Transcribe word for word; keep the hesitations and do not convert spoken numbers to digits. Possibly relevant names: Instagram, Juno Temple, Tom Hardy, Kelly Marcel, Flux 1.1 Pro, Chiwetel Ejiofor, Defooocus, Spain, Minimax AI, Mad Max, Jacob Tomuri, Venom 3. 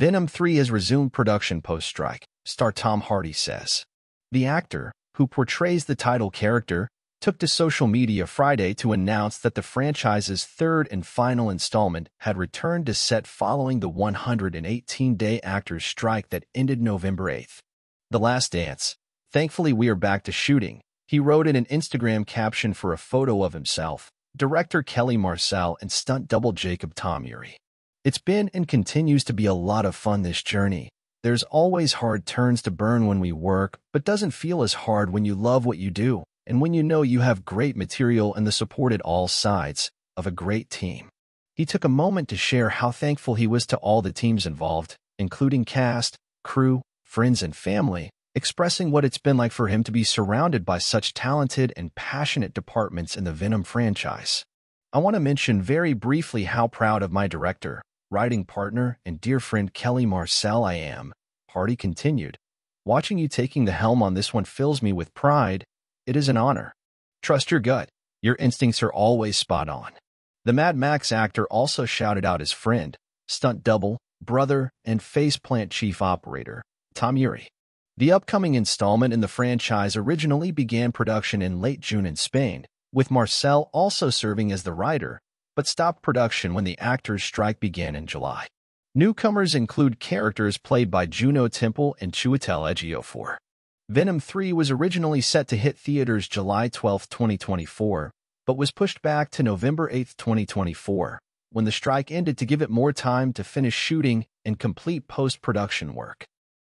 Venom three has resumed production post-strike, star Tom Hardy says. The actor, who portrays the title character, took to social media Friday to announce that the franchise's third and final installment had returned to set following the one hundred eighteen day actors' strike that ended November eighth. The last dance. Thankfully, we are back to shooting, he wrote in an Instagram caption for a photo of himself, director Kelly Marcel and stunt double Jacob Tomuri. It's been and continues to be a lot of fun, this journey. There's always hard turns to burn when we work, but doesn't feel as hard when you love what you do, and when you know you have great material and the support at all sides of a great team. He took a moment to share how thankful he was to all the teams involved, including cast, crew, friends and family, expressing what it's been like for him to be surrounded by such talented and passionate departments in the Venom franchise. I want to mention very briefly how proud of my director, writing partner, and dear friend Kelly Marcel I am, Hardy continued. Watching you taking the helm on this one fills me with pride. It is an honor. Trust your gut. Your instincts are always spot on. The Mad Max actor also shouted out his friend, stunt double, brother, and faceplant chief operator, Tomuri. The upcoming installment in the franchise originally began production in late June in Spain, with Marcel also serving as the writer, but stopped production when the actors' strike began in July. Newcomers include characters played by Juno Temple and Chiwetel Ejiofor. Venom three was originally set to hit theaters July twelfth, twenty twenty-four, but was pushed back to November eighth, twenty twenty-four, when the strike ended to give it more time to finish shooting and complete post-production work.